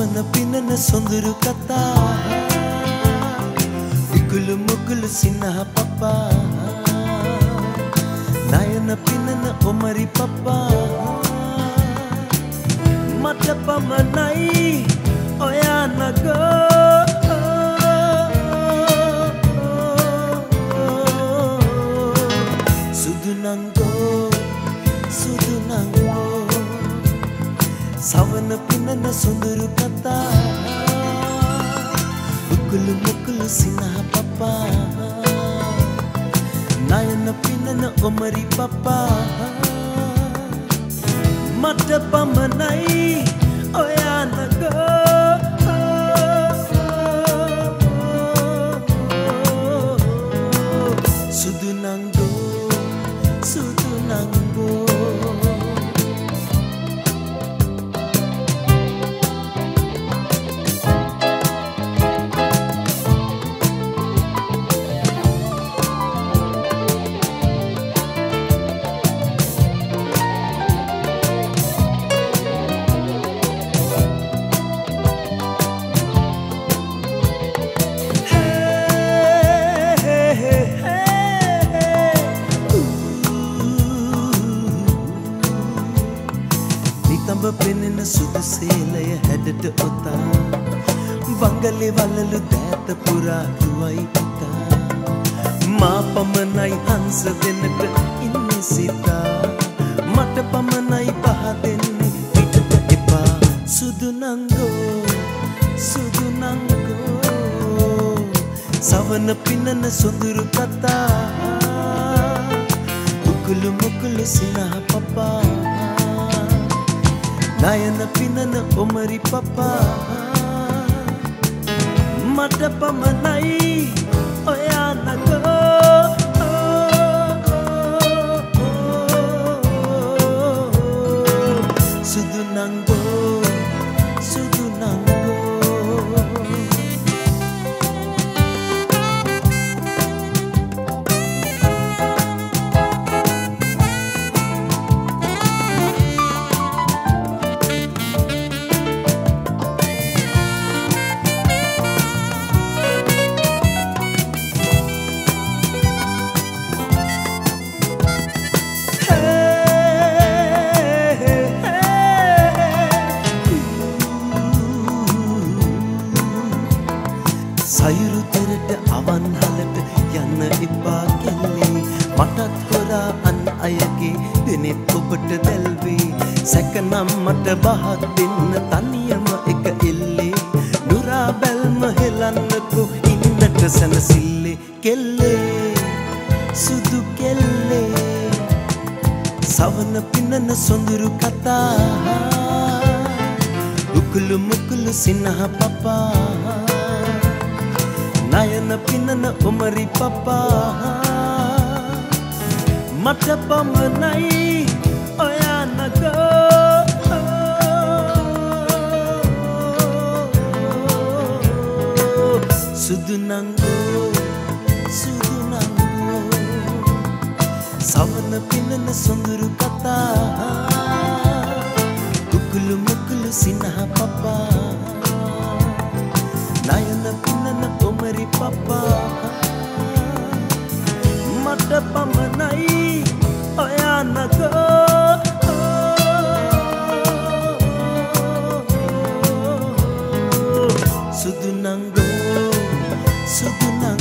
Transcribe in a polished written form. ಅವನ ಪಿನ್ನನ ಸೊಂದುರು ಕತ್ತ ಇಕುಲು ಮುಗುಲು ಸಿನ್ನಹ ಪಪ್ಪ ನಾಯನ ಪಿನ್ನನ ಒಮರಿ ಪಪ್ಪ ಮತ್ತಪ್ಪ ನೈ ಒಯಾನ ಗೋ sudu nango savana pinana sunduru katha ukulu mukulu sinaha papa nayana pinana omari papa matta pamanai oyana go sudu nango sudu nango Penena sudu selaya hadata otta Bangali valalu daata pura duwai pita Ma pamanai hansa denata inne sita Mata pamanai paha denne pitata epa sudu nango Savana pinana sunduru katha Ukulu mukulu sinaha papa Nayana pinana omari papa Mata pamanai oyana go sudu nango Sayuru terata awan halata yanna ippa kelli matat hora an ayage dene obata delwe sakanam mata bahak denna taniyama eka elle dura belma helannako innata sanasille kelle sudu kelle savana pinnana sonduru katha ukulu mukulu sinaha papa Nayana pinana omari papa Mata pamanai oyana go sudu nango Savana pinana sunduru katha Ukulu mukulu sinaha papa Nayana pinana omari papa Mata pamanai oyana go sudu nango